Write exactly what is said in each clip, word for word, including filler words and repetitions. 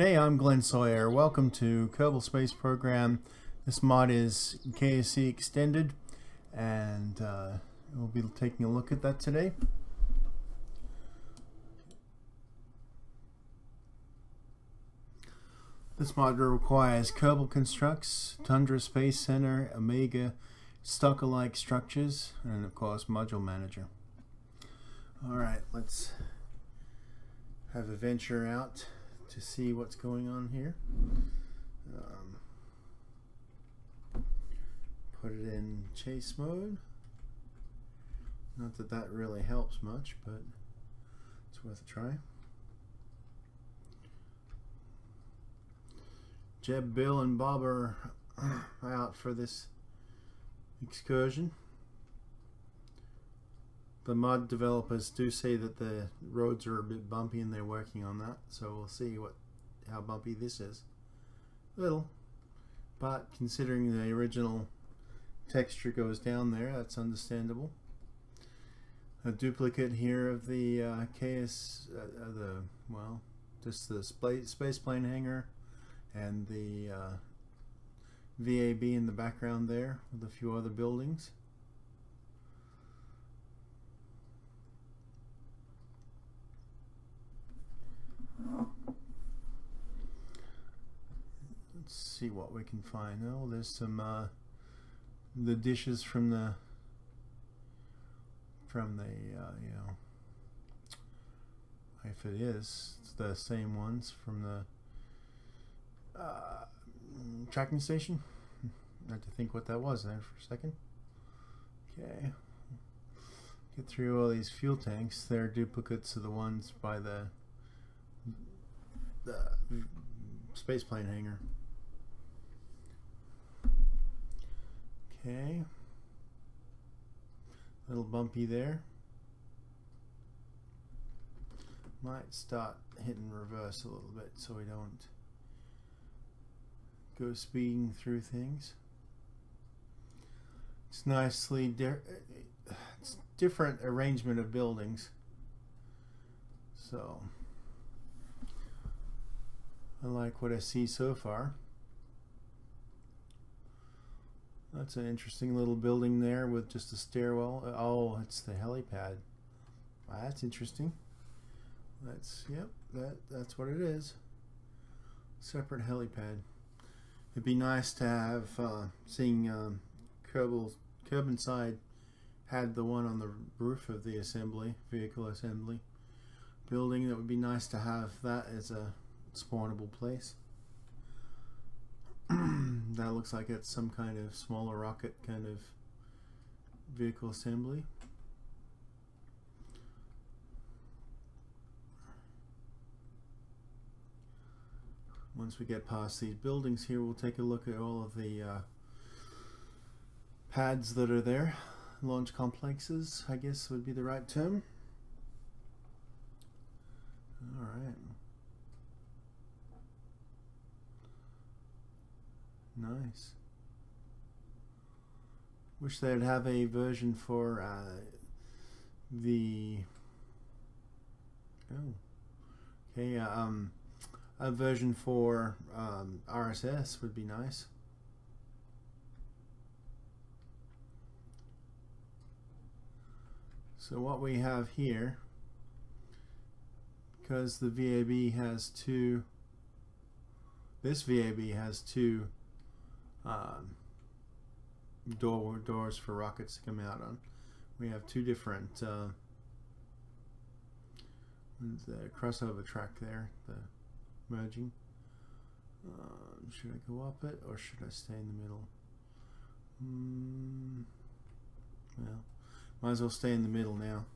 Today I'm Glenn Sawyer. Welcome to Kerbal Space Program. This mod is K S C Extended, and uh, we'll be taking a look at that today. This mod requires Kerbal Constructs, Tundra Space Center, Omega Stucker-like Structures, and of course Module Manager. Alright, let's have a venture out to see what's going on here. Um, put it in chase mode. Not that that really helps much, but it's worth a try. Jeb, Bill, and Bob are out for this excursion. The mod developers do say that the roads are a bit bumpy and they're working on that, so we'll see what how bumpy this is. Little, but considering the original texture goes down there, that's understandable. A duplicate here of the uh, K S, uh, the well, just the space plane hangar and the uh, V A B in the background there with a few other buildings. Let's see what we can find. Oh, there's some uh, the dishes from the from the uh, you know, if it is it's the same ones from the uh, tracking station. I had to think what that was there for a second. Okay, get through all these fuel tanks. They're duplicates of the ones by the the space plane hangar. Okay, a little bumpy there. Might start hitting reverse a little bit so we don't go speeding through things. It's nicely di it's different arrangement of buildings, so I like what I see so far. That's an interesting little building there with just a stairwell. Oh, it's the helipad. Wow, that's interesting. That's, yep, that, that's what it is. Separate helipad. It'd be nice to have, uh, seeing um, Kerbal, Kerbin side had the one on the roof of the assembly, vehicle assembly building. That would be nice to have that as a spawnable place. That looks like it's some kind of smaller rocket kind of vehicle assembly. Once we get past these buildings here, we'll take a look at all of the uh, pads that are there. Launch complexes, I guess, would be the right term. All right. Nice. Wish they'd have a version for uh, the oh, okay. Um, a version for um, R S S would be nice. So what we have here, because the V A B has two. This V A B has two. Um, door doors for rockets to come out on. We have two different uh, the crossover track there, the merging. Uh, should I go up it or should I stay in the middle? Mm, well, might as well stay in the middle now.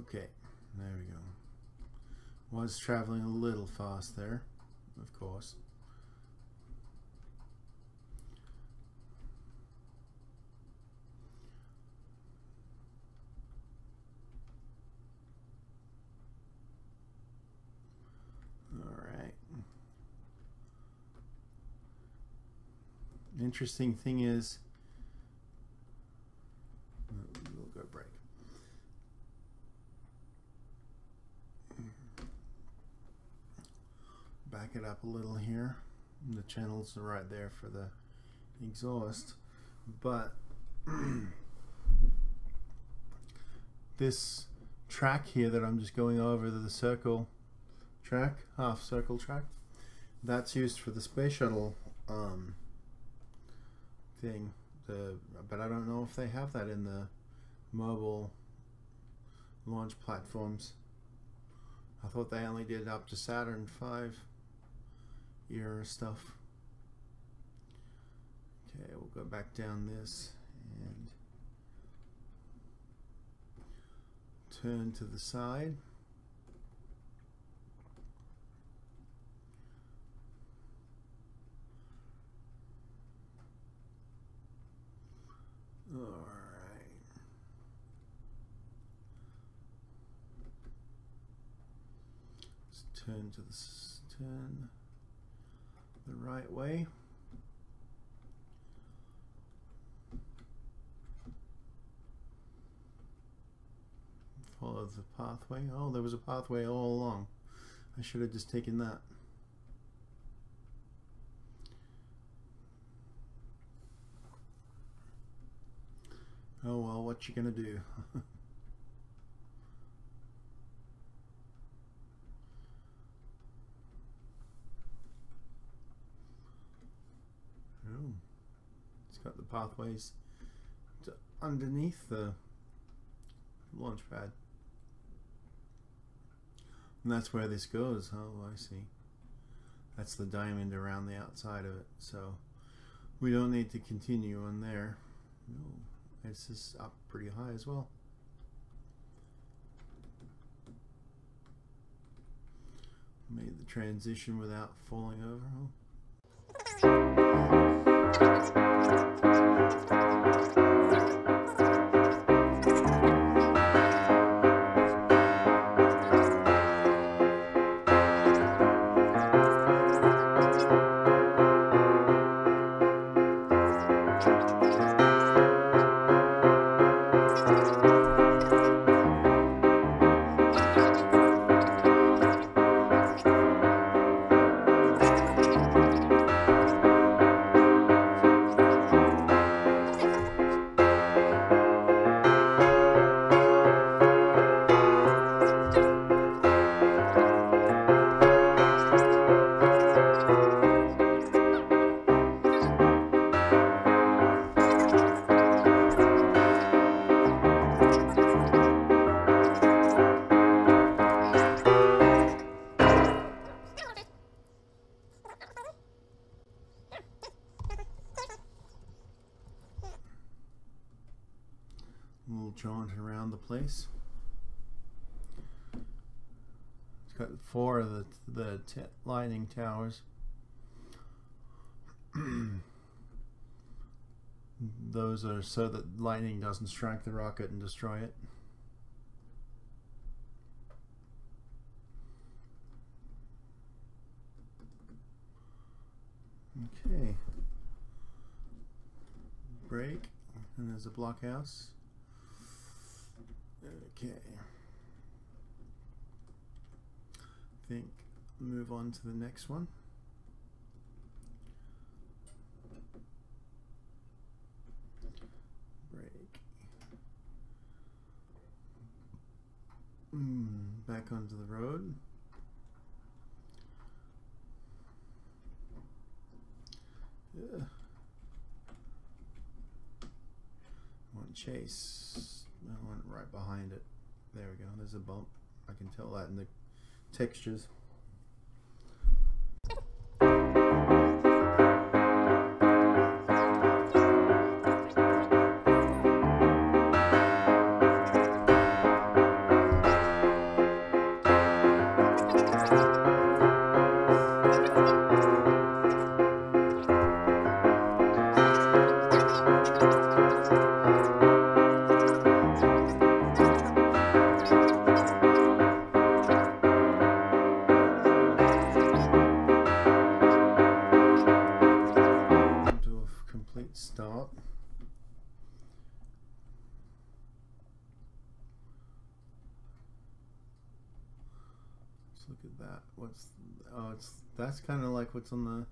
Okay, there we go. Was traveling a little fast there, of course. Interesting thing is, we'll go break. Back it up a little here. The channels are right there for the exhaust, but this track here that I'm just going over, the circle track, half circle track, that's used for the space shuttle um, thing, the, but I don't know if they have that in the mobile launch platforms. I thought they only did up to Saturn five era stuff. Okay, we'll go back down this and turn to the side. All right. Let's turn to the turn the right way. Follow the pathway. Oh, there was a pathway all along. I should have just taken that. Oh well, what you gonna do? Oh, it's got the pathways to underneath the launch pad, and that's where this goes. Oh, I see. That's the diamond around the outside of it, so we don't need to continue on there. No. This is up pretty high as well. Made the transition without falling over. Oh. Jaunt around the place. It's got four of the, the t lighting towers. Those are so that lightning doesn't strike the rocket and destroy it. Okay. Break, and there's a blockhouse. Okay, I think move on to the next one. Break. Mm, back onto the road. Yeah. One chase. I went right behind it. There we go. There's a bump. I can tell that in the textures. look at that. What's oh, it's that's kind of like what's on the.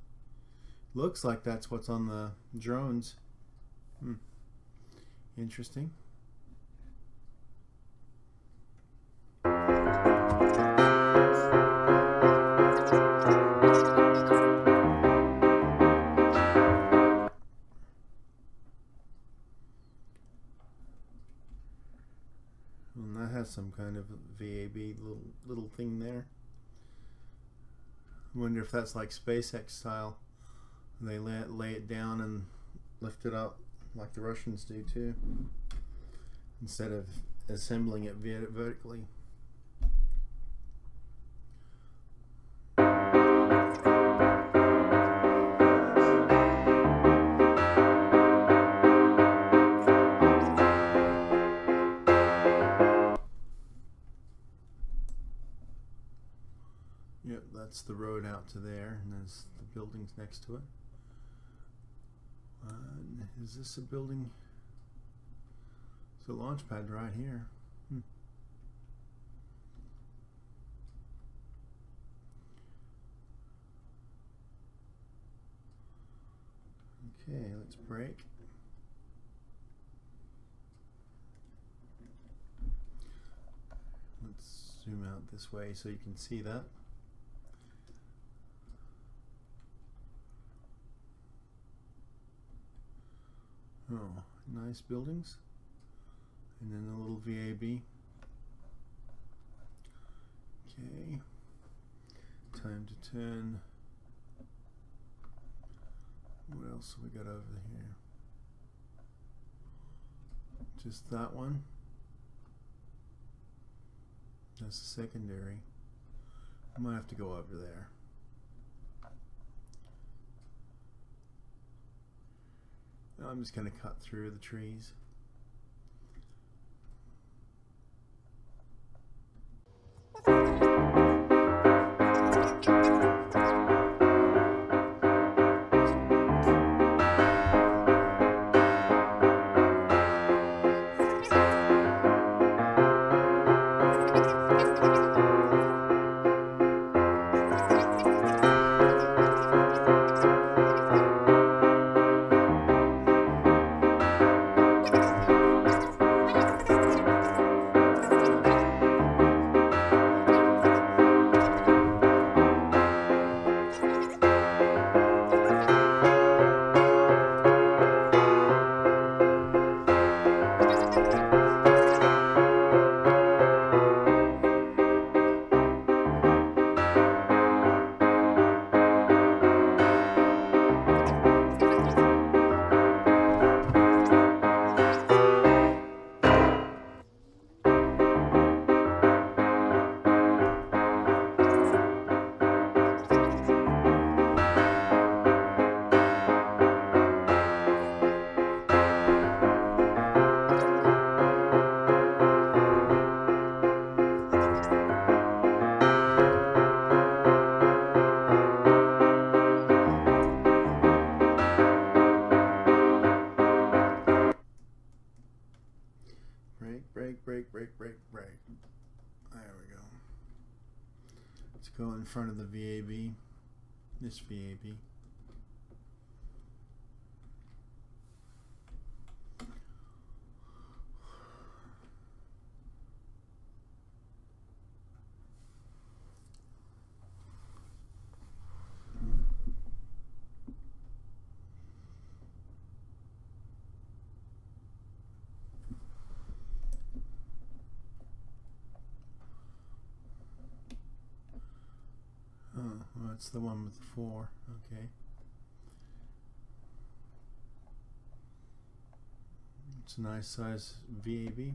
Looks like that's what's on the drones. Hmm. Interesting. Some kind of V A B little little thing there. I wonder if that's like SpaceX style. They lay it, lay it down and lift it up like the Russians do too, instead of assembling it vertically. That's the road out to there, and there's the buildings next to it. Uh, is this a building? It's a launch pad right here. Hmm. Okay, let's break. Let's zoom out this way so you can see that. Oh, nice buildings, and then a little V A B. Okay, time to turn. What else have we got over here? Just that one. That's the secondary. I might have to go over there. I'm just going to cut through the trees. Go in front of the V A B, this V A B. That's the one with the four, okay. It's a nice size V A B.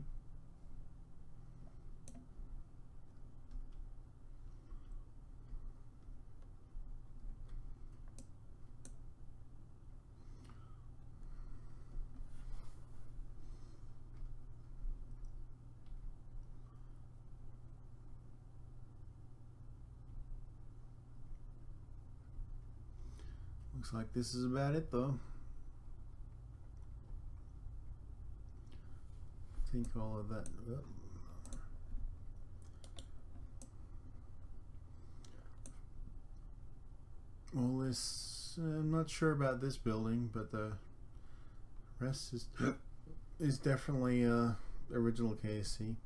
Looks like this is about it though. I think all of that. this, I'm not sure about this building, but the rest is is definitely uh, original K S C.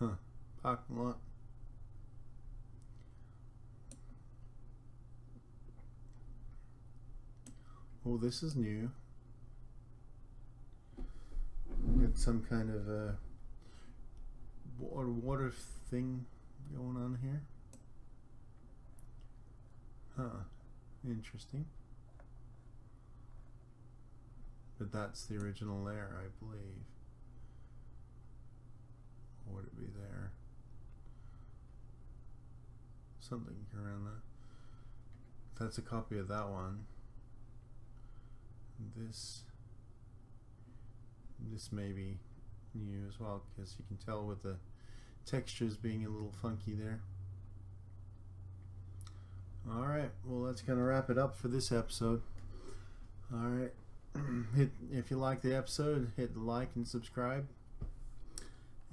Huh, parking lot. Oh, this is new. Got some kind of uh, water, water thing going on here. Huh, interesting. But that's the original layer, I believe. Or would it be there? Something around that. That's a copy of that one. This this may be new as well, because you can tell with the textures being a little funky there. Alright, well that's going to wrap it up for this episode. Alright, if you like the episode, hit like and subscribe,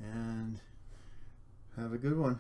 and have a good one.